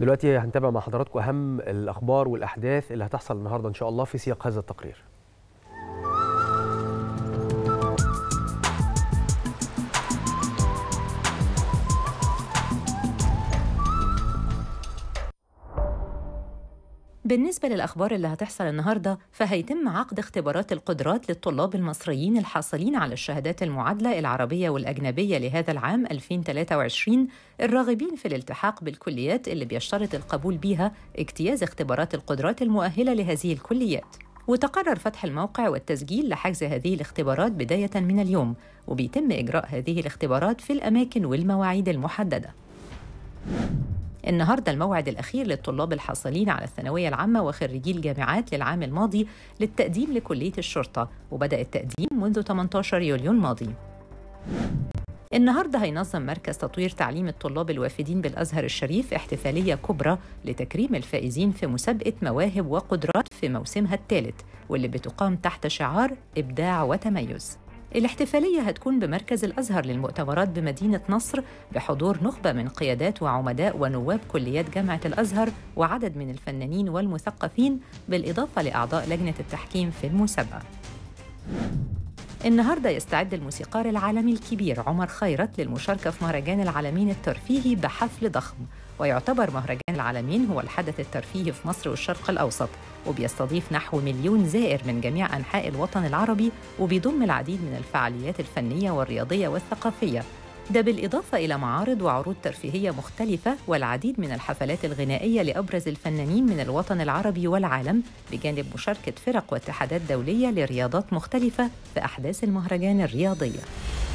دلوقتي هنتابع مع حضراتكم أهم الأخبار والأحداث اللي هتحصل النهاردة إن شاء الله في سياق هذا التقرير. بالنسبة للأخبار اللي هتحصل النهاردة، فهيتم عقد اختبارات القدرات للطلاب المصريين الحاصلين على الشهادات المعادلة العربية والأجنبية لهذا العام 2023 الراغبين في الالتحاق بالكليات اللي بيشترط القبول بيها اجتياز اختبارات القدرات المؤهلة لهذه الكليات. وتقرر فتح الموقع والتسجيل لحجز هذه الاختبارات بداية من اليوم، وبيتم إجراء هذه الاختبارات في الأماكن والمواعيد المحددة. النهارده الموعد الأخير للطلاب الحاصلين على الثانوية العامة وخريجي الجامعات للعام الماضي للتقديم لكلية الشرطة، وبدأ التقديم منذ 18 يوليو الماضي. النهارده هينظم مركز تطوير تعليم الطلاب الوافدين بالأزهر الشريف احتفالية كبرى لتكريم الفائزين في مسابقة مواهب وقدرات في موسمها الثالث، واللي بتقام تحت شعار إبداع وتميز. الاحتفالية هتكون بمركز الأزهر للمؤتمرات بمدينة نصر بحضور نخبة من قيادات وعمداء ونواب كليات جامعة الأزهر وعدد من الفنانين والمثقفين، بالإضافة لأعضاء لجنة التحكيم في المسابقة. النهاردة يستعد الموسيقار العالمي الكبير عمر خيرت للمشاركة في مهرجان العالمين الترفيهي بحفل ضخم. ويعتبر مهرجان العالمين هو الحدث الترفيهي في مصر والشرق الأوسط، وبيستضيف نحو 1,000,000 زائر من جميع أنحاء الوطن العربي، وبيضم العديد من الفعاليات الفنية والرياضية والثقافية، ده بالإضافة إلى معارض وعروض ترفيهية مختلفة والعديد من الحفلات الغنائية لأبرز الفنانين من الوطن العربي والعالم، بجانب مشاركة فرق واتحادات دولية لرياضات مختلفة في أحداث المهرجان الرياضية.